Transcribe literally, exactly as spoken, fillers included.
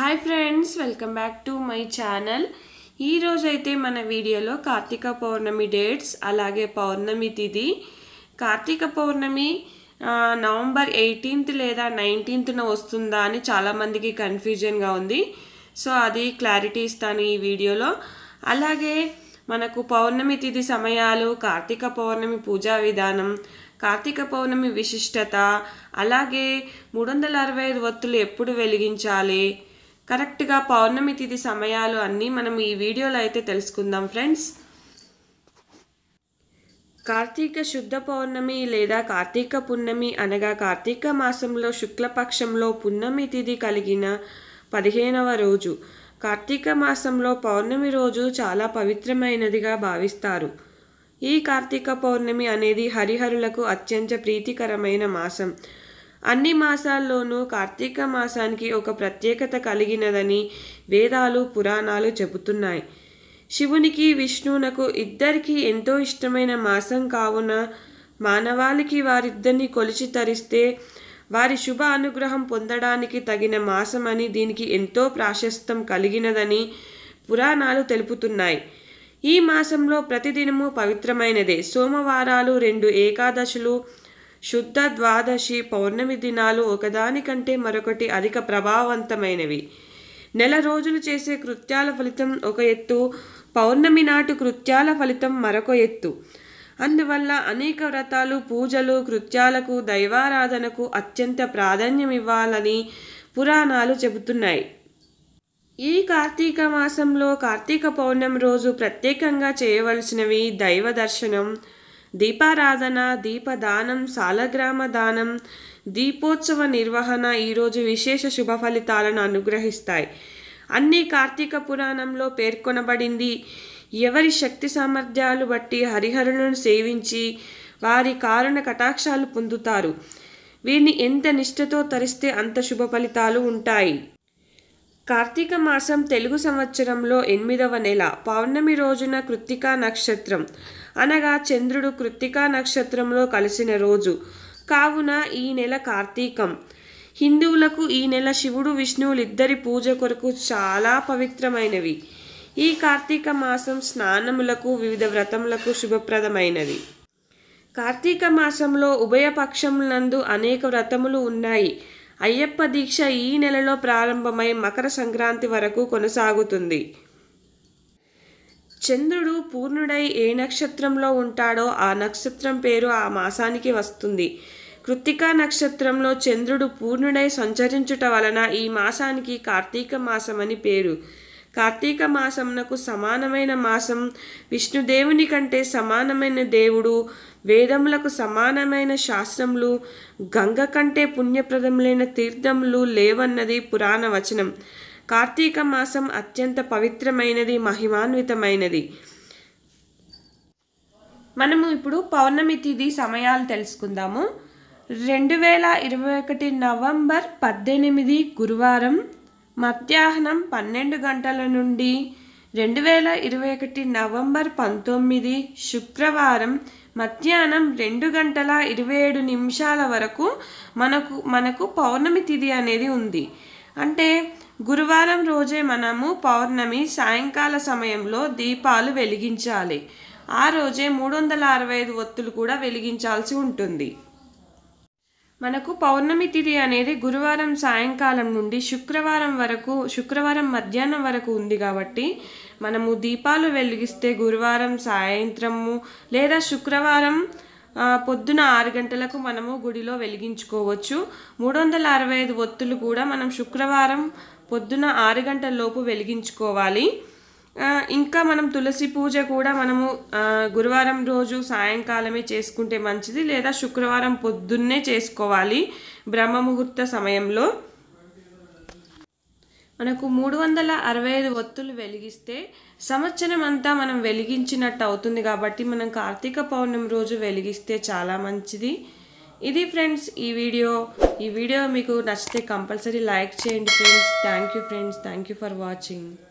Hi friends welcome back to my channel. ई रोजैते मन वीडियो कार्तिक पौर्णमी डेट्स अलागे पौर्णमी तिथि कार्तिक पौर्णमी नवंबर एटीन्थ लेदा नाइन्टीन्थ न वस्तुंदा अनि चाला मंदिकी कन्फ्यूजन गा उंदी। सो अदी क्लारिटी इस्तानु ई वीडियोलो। अलागे मनकु पौर्णमी तिथि समयालु कार्तिक पौर्णमी पूजा विधानम कार्तिक पौर्णमी विशिष्टत अलागे मूडु वंदल अरवै ऐदु वत्तुलु एप्पुडु वेलिगिंचाली करेक्ट गा पौर्णमी तिथि समयालु अन्नी मनम ई वीडियोलो अयिते तेलुसुकुंदाम फ्रेंड्स। कार्तीक शुद्ध पौर्णमी लेदा कार्तीक पुन्नमी अनगा कार्तीक मासंलो शुक्ल पक्षंलो पुन्नमी तिथि कलिगिन पदिहेनव रोजु कार्तीक मासंलो पौर्णमी रोजु चाला पवित्रमैनदिगा भाविस्तारु। ई कार्तीक पौर्णमी अनेदी हरिहरुलकु अत्यंत प्रीतिकरमैन मासं। అన్ని మాసాల్లోనూ కార్తీక మాసానికి ఒక ప్రత్యేకత కలిగినదని వేదాలు పురాణాలు చెబుతున్నాయి। శివునికి విష్ణువునకు ఇద్దరికి ఎంతో ఇష్టమైన మాసం కావున మానవాళికి వారిద్దరిని కొలిచి తరిస్తే వారి శుభ అనుగ్రహం పొందడానికి తగిన మాసమని దీనికి ఎంతో ప్రాశస్త్యం కలిగినదని పురాణాలు తెలుపుతున్నాయి। ఈ మాసంలో ప్రతిదినము పవిత్రమైనదే। సోమవారాలు రెండు ఏకాదశులు శుద్ధ ద్వాదశి పౌర్ణమి దినాలు ఒకదానికంటే మరొకటి అధిక ప్రభావవంతమైనవి। నెల రోజులు చేసే కృత్యాల ఫలితం ఒక ఎత్తు, పౌర్ణమి నాటి కృత్యాల ఫలితం మరొక ఎత్తు। అందువల్ల అనేక వ్రతాలు పూజలు కృత్యాలకు దైవారాధనకు అత్యంత ప్రాధాన్యం ఇవ్వాలని పురాణాలు చెబుతున్నాయి। ఈ కార్తీక మాసంలో కార్తీక పౌర్ణమి రోజు ప్రత్యేకంగా చేయవలసినవి దైవ దర్శనం, దీపారాధన, దీపదానం, సాలగ్రామ దానం, దీపోత్సవ నిర్వహణ ఈరోజు విశేష శుభ ఫలితాలను అనుగ్రహిస్తాయి। అన్ని కార్తీక పురాణంలో పేర్కొనబడింది ఎవరి శక్తి సామర్థ్యాలు బట్టి హరిహరులను సేవించి వారి కారుణ కటాక్షాలు పొందుతారు। వీరిని ఎంత నిష్ఠతో తరిస్తే అంత శుభ ఫలితాలు ఉంటాయి। కార్తీక మాసం తెలుగు సంవత్సరంలో ఎనిమిదవ నెల పౌర్ణమి రోజున కృత్తికా నక్షత్రం అనగా చంద్రుడు కృత్తికా నక్షత్రంలో కలిసిన రోజు కావున ఈ నెల కార్తీకం। హిందువులకు ఈ నెల శివుడు విష్ణువులు ఇద్దరి పూజ కొరకు చాలా పవిత్రమైనవి। ఈ కార్తీక మాసం స్నానములకు వివిధ వ్రతములకు శుభప్రదమైనది। కార్తీక మాసంలో ఉభయపక్షములందు అనేక వ్రతములు ఉన్నాయి। అయ్యప్ప దీక్ష ఈ నెలలో ప్రారంభమై మకర సంక్రాంతి వరకు కొనసాగుతుంది। చంద్రుడు పూర్ణుడై ఏ నక్షత్రంలో ఉంటాడో ఆ నక్షత్రం పేరు ఆ మాసానికి వస్తుంది। కృత్తికా నక్షత్రంలో చంద్రుడు పూర్ణుడై సంచరించుట వలన ఈ మాసానికి కార్తీక మాసం అని పేరు। కార్తీక మాసమునకు సమానమైన మాసం, విష్ణుదేవుని కంటే సమానమైన దేవుడు, వేదములకు సమానమైన శాస్త్రములు, గంగ కంటే పుణ్యప్రదములైన తీర్థములు లేవన్నది పురాణ వచనం। కార్తీక మాసం అత్యంత పవిత్రమైనది, మహిమాన్వితమైనది। మనము ఇప్పుడు పౌర్ణమి తిథి సమయాలు తెలుసుకుందాము। రెండు వేల ఇరవై ఒకటి నవంబర్ పద్దెనిమిది గురువారం మధ్యాహ్నం పన్నెండు గంటల నుండి రెండు వేల ఇరవై ఒకటి నవంబర్ పంతొమ్మిది శుక్రవారం మధ్యాహ్నం రెండు గంటల ఇరవై ఏడు నిమిషాల వరకు మనకు మనకు పౌర్ణమి తిథి అనేది ఉంది। అంటే గురువారం రోజే మనము పౌర్ణమి సాయంకాల సమయంలో దీపాలు వెలిగించాలి। ఆ రోజే మూడు వందల అరవై ఐదు ఒత్తులు కూడా వెలిగించాల్సి ఉంటుంది। మనకు పౌర్ణమి తిథి అనేది గురువారం సాయంకాలం నుండి శుక్రవారం వరకు శుక్రవారం మధ్యాహ్నం వరకు ఉంది కాబట్టి మనము దీపాలు వెలిగిస్తే గురువారం సాయంత్రము లేదా శుక్రవారం పొద్దున ఆరు గంటలకు మనము గుడిలో వెలిగించుకోవచ్చు। మూడు వందల అరవై ఐదు ఒత్తులు కూడా మనం శుక్రవారం పొద్దున ఆరు గంటల లోపు వెలిగించుకోవాలి। ఇంకా మనం తులసి పూజ కూడా మనము గురువారం రోజు సాయంకాలమే చేసుకుంటే మంచిది, లేదా శుక్రవారం పొద్దున్నే చేసుకోవాలి బ్రహ్మ ముహూర్త సమయంలో। మనకు మూడు వందల అరవై ఐదు ఒత్తులు వెలిగిస్తే సంవత్సరం అంతా మనం వెలిగించినట్టు అవుతుంది కాబట్టి మనం కార్తీక పౌర్ణమి రోజు వెలిగిస్తే చాలా మంచిది। ఇది ఫ్రెండ్స్ ఈ వీడియో ఈ వీడియో మీకు నచ్చితే కంపల్సరీ లైక్ చేయండి friends. Thank you friends, thank you for watching.